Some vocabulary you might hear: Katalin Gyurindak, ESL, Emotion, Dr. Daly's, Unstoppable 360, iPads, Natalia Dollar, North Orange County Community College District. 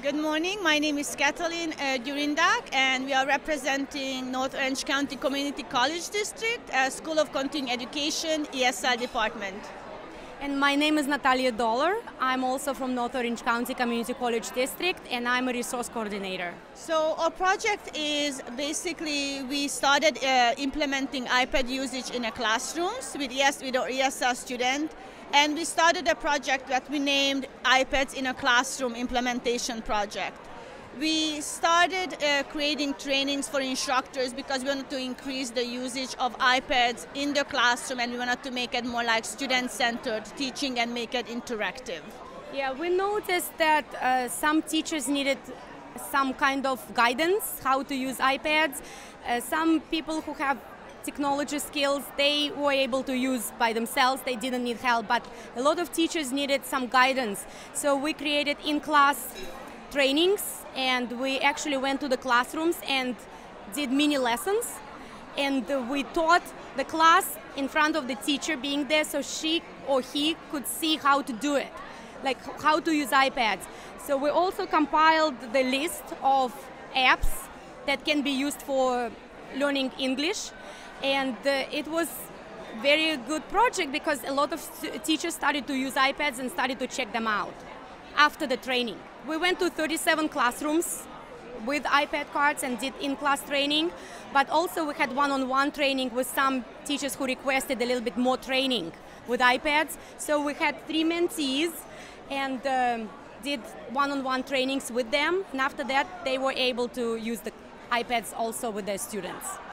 Good morning, my name is Katalin Gyurindak and we are representing North Orange County Community College District, School of Continuing Education, ESL Department. And my name is Natalia Dollar. I'm also from North Orange County Community College District and I'm a resource coordinator. So our project is basically we started implementing iPad usage in our classrooms with our ESL student. And we started a project that we named iPads in a Classroom Implementation Project. We started creating trainings for instructors because we wanted to increase the usage of iPads in the classroom and we wanted to make it more like student-centered teaching and make it interactive. Yeah, we noticed that some teachers needed some kind of guidance how to use iPads. Some people who have technology skills, they were able to use by themselves, they didn't need help, but a lot of teachers needed some guidance. So we created in-class trainings and we actually went to the classrooms and did mini lessons. And we taught the class in front of the teacher being there so she or he could see how to do it, like how to use iPads. So we also compiled the list of apps that can be used for learning English. And it was very good project because a lot of teachers started to use iPads and started to check them out after the training. We went to 37 classrooms with iPad cards and did in-class training, but also we had one-on-one training with some teachers who requested a little bit more training with iPads. So we had 3 mentees and did one-on-one trainings with them. And after that, they were able to use the iPads also with their students.